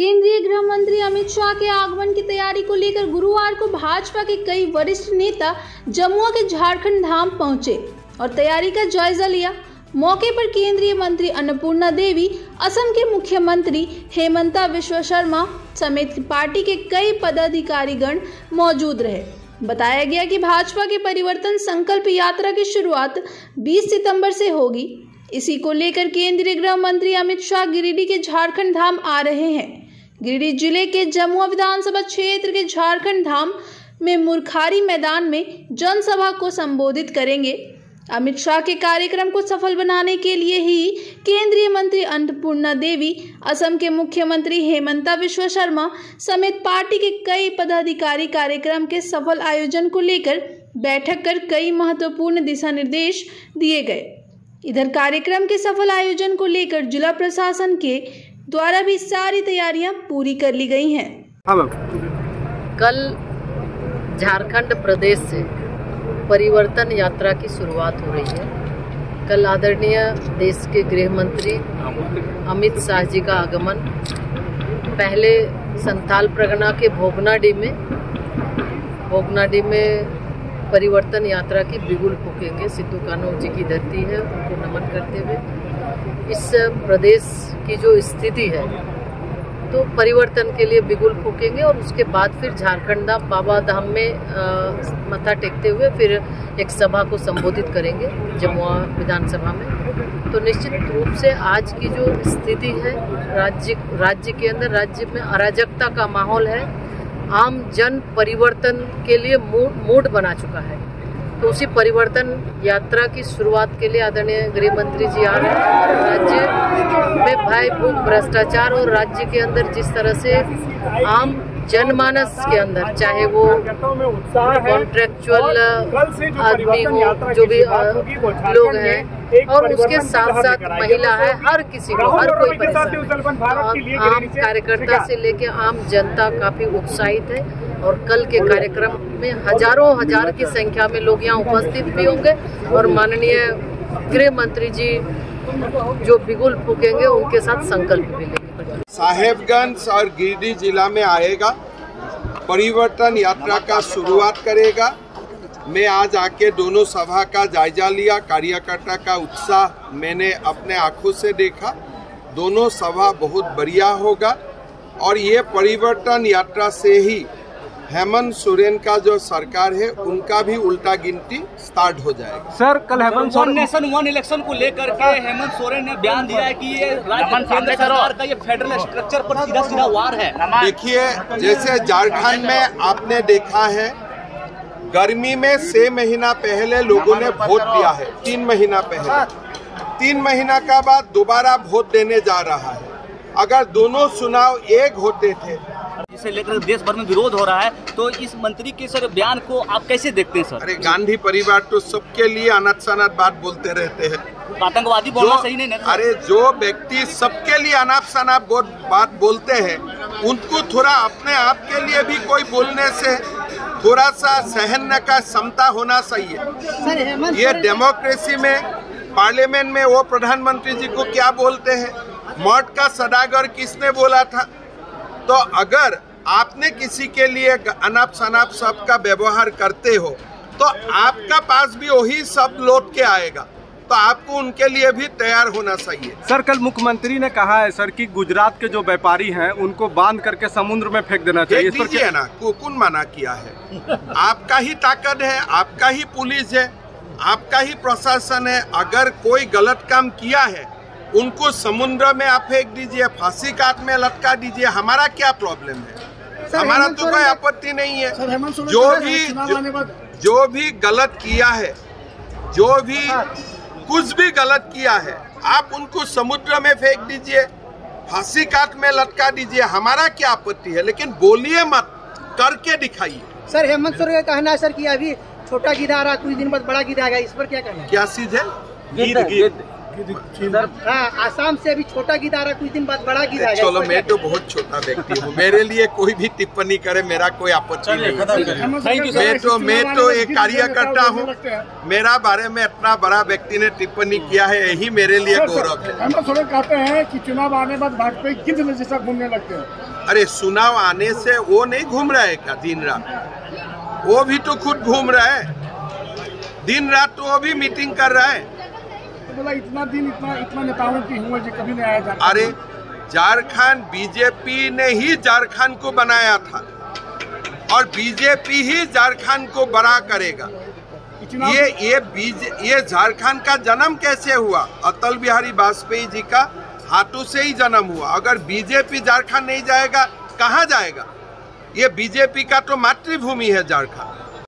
केंद्रीय गृह मंत्री अमित शाह के आगमन की तैयारी को लेकर गुरुवार को भाजपा के कई वरिष्ठ नेता जमुआ के झारखंड धाम पहुंचे और तैयारी का जायजा लिया। मौके पर केंद्रीय मंत्री अन्नपूर्णा देवी, असम के मुख्यमंत्री हिमंता बिस्वा सरमा समेत पार्टी के कई पदाधिकारीगण मौजूद रहे। बताया गया कि भाजपा के परिवर्तन संकल्प यात्रा की शुरुआत 20 सितंबर से होगी। इसी को लेकर केंद्रीय गृह मंत्री अमित शाह गिरिडीह के झारखंड धाम आ रहे हैं। गिरिडीह जिले के जमुआ विधानसभा क्षेत्र के झारखंड धाम में मुरखारी मैदान में जनसभा को संबोधित करेंगे। अमित शाह के कार्यक्रम को सफल बनाने के लिए ही केंद्रीय मंत्री अन्नपूर्णा देवी, असम के मुख्यमंत्री हेमंता बिस्वा सरमा समेत पार्टी के कई पदाधिकारी कार्यक्रम के सफल आयोजन को लेकर बैठक कर कई महत्वपूर्ण दिशा निर्देश दिए गए। इधर कार्यक्रम के सफल आयोजन को लेकर जिला प्रशासन के द्वारा भी सारी तैयारियां पूरी कर ली गई हैं। कल झारखंड प्रदेश से परिवर्तन यात्रा की शुरुआत हो रही है। कल आदरणीय देश के गृह मंत्री अमित शाह जी का आगमन पहले संथाल प्रगना के भोगनाडी में परिवर्तन यात्रा की बिगुल फूकेंगे। सिद्धू कान्हू जी की धरती है, उनको नमन करते हुए इस प्रदेश की जो स्थिति है तो परिवर्तन के लिए बिगुल फूकेंगे और उसके बाद फिर झारखंड धाम बाबा धाम में मत्था टेकते हुए फिर एक सभा को संबोधित करेंगे जमुआ विधानसभा में। तो निश्चित रूप से आज की जो स्थिति है राज्य में अराजकता का माहौल है। आम जन परिवर्तन के लिए मूड बना चुका है, तो उसी परिवर्तन यात्रा की शुरुआत के लिए आदरणीय गृह मंत्री जी आ रहे हैं। राज्य में भय, भूख, भ्रष्टाचार और राज्य के अंदर जिस तरह से आम जनमानस के अंदर, चाहे वो कॉन्ट्रेक्चुअल आदमी हो, जो भी लोग हैं और उसके साथ साथ महिला है, हर किसी को, हर कोई परेशान है। आम कार्यकर्ता से लेके आम जनता काफी उत्साहित है और कल के कार्यक्रम में हजारों हजार की संख्या में लोग यहाँ उपस्थित भी होंगे और माननीय गृह मंत्री जी जो बिगुल फूकेंगे उनके साथ संकल्प भी लेंगे। साहेबगंज और गिरिडीह जिला में आएगा, परिवर्तन यात्रा का शुरुआत करेगा। मैं आज आके दोनों सभा का जायजा लिया, कार्यकर्ता का उत्साह मैंने अपने आँखों से देखा। दोनों सभा बहुत बढ़िया होगा और ये परिवर्तन यात्रा से ही हेमंत सोरेन का जो सरकार है उनका भी उल्टा गिनती स्टार्ट हो जाएगा। सर, कल हेमंत सोरेन वन इलेक्शन को लेकर के हेमंत सोरेन ने बयान दिया है कि ये राज्य सरकार का ये फेडरल स्ट्रक्चर पर सीधा वार है। देखिए, जैसे झारखंड में आपने देखा है, गर्मी में 6 महीना पहले लोगों ने वोट दिया है, 3 महीना पहले, 3 महीना का बाद दोबारा वोट देने जा रहा है। अगर दोनों चुनाव एक होते थे, इसे लेकर देश भर में विरोध हो रहा है, तो इस मंत्री के सर बयान को आप कैसे देखते हैं? सर, अरे गांधी परिवार तो सबके लिए अनत सनत बात बोलते रहते हैं। आतंकवादी बोलना सही नहीं है। अरे जो व्यक्ति सबके लिए अनत सनत बात बोलते हैं उनको थोड़ा अपने आप के लिए भी कोई बोलने से थोड़ा सा सहन का क्षमता होना सही है। ये डेमोक्रेसी में, पार्लियामेंट में वो प्रधानमंत्री जी को क्या बोलते हैं, मौत का सदागर किसने बोला था? तो अगर आपने किसी के लिए अनाप शनाप शब्द का व्यवहार करते हो तो आपका पास भी वही शब्द लौट के आएगा, तो आपको उनके लिए भी तैयार होना चाहिए। सर, कल मुख्यमंत्री ने कहा है सर कि गुजरात के जो व्यापारी हैं उनको बांध करके समुद्र में फेंक देना चाहिए। इस पर क्या ना, कौन मना किया है? आपका ही ताकत है, आपका ही पुलिस है, आपका ही प्रशासन है। अगर कोई गलत काम किया है उनको समुद्र में आप फेंक दीजिए, फांसी काट में लटका दीजिए, हमारा क्या प्रॉब्लम है? हमारा तो कोई आपत्ति नहीं है। जो भी गलत किया है, जो भी कुछ भी गलत किया है, आप उनको समुद्र में फेंक दीजिए, फांसी काट में लटका दीजिए, हमारा क्या आपत्ति है? लेकिन बोलिए मत, करके दिखाइए। सर, हेमंत सोरेन का कहना है सर कि अभी छोटा गीत आ रहा, कुछ दिन बाद बड़ा गीत आएगा, इस पर क्या कहना है? क्या चीज है? आसाम से अभी छोटा गिदारा कुछ दिन बाद बड़ा गिदारा। चलो मैं तो बहुत छोटा व्यक्ति हूँ, मेरे लिए कोई भी टिप्पणी करे मेरा कोई आपत्ति नहीं। मैं तो एक कार्यकर्ता हूँ, मेरा बारे में इतना बड़ा व्यक्ति ने टिप्पणी किया है यही मेरे लिए गौरव है। हेमंत सोरेन कहते हैं कि चुनाव आने बाद भाजपा किस वजह से घूमने लगते हैं। अरे चुनाव आने से वो नहीं घूम रहा है क्या दिन रात, वो भी तो खुद घूम रहा है दिन रात, तो वो भी मीटिंग कर रहा है। बोला इतना दिन इतना नेताओं की हुआ जो कभी नहीं आया झारखंड। अरे झारखंड बीजेपी ने ही झारखंड को बनाया था और बीजेपी ही झारखंड को बड़ा करेगा। ये झारखंड का जन्म कैसे हुआ? अटल बिहारी वाजपेयी जी का हाथों से ही जन्म हुआ। अगर बीजेपी झारखंड नहीं जाएगा कहाँ जाएगा? ये बीजेपी का तो मातृभूमि है झारखंड।